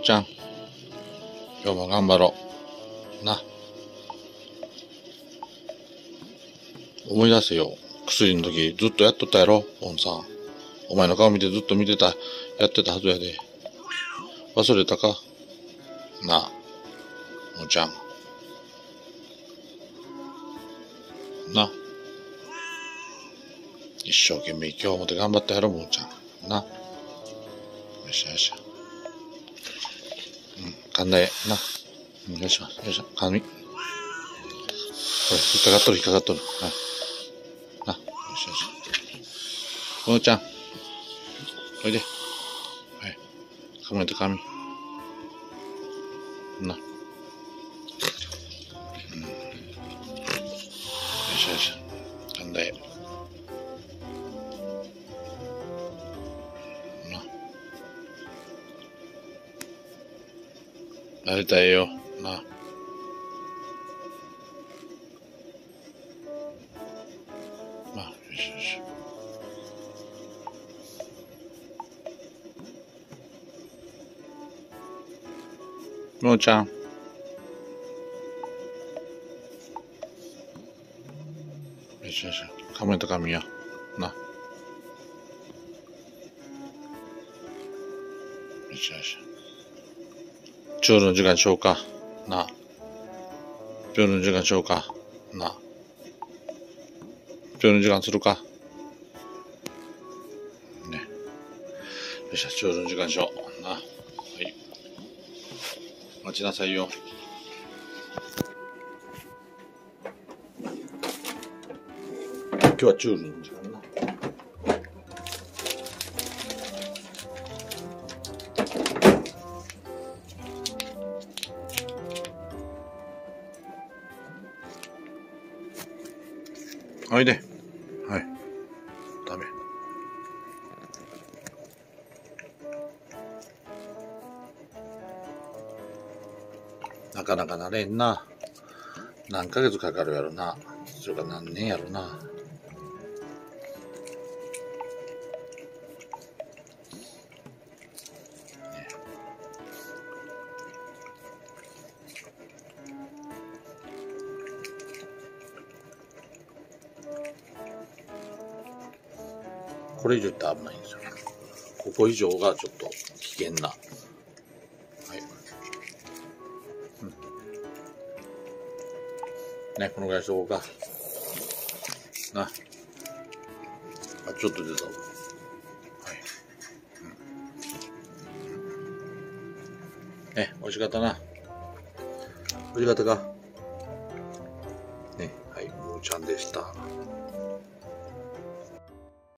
とちゃん、今日も頑張ろう。な。思い出せよ。薬の時ずっとやっとったやろ、ボンさん。お前の顔見てずっと見てた、やってたはずやで。忘れたかなあ、おちゃん。な。一生懸命今日もて頑張ったやろ、もーちゃん。な。よっしゃよっしゃ。うん、かんだえ。な。うん、よっしゃ、よっしゃ、髪。ほら、引っかかっとる、引っかかっとる。はい。な。よっしゃよっしゃ。もーちゃん。おいで。はい。かまえて髪。な。なんだよ。な。慣れたいよ。な。まあ、よしよし。もーちゃん。よしよし、かまえた髪や。な。よしよし。ちょうどの時間しようか。な。ちょうどの時間しようか。な。ちょうどの時間するか。ね。よし、ちょうどの時間しよう。な。はい。待ちなさいよ。今日はチュールの時間な。おいで。はい。ダメ。なかなかなれんな。何ヶ月かかるやろな。それか何年やろな。これ以上いったら危ないんですよ。ここ以上がちょっと危険な。はい。うん。ね、このぐらいしとこうか。な。あ、ちょっと出た。はい。うん、ね、美味しかったな。美味しかったか。ね、はい、もーちゃんでした。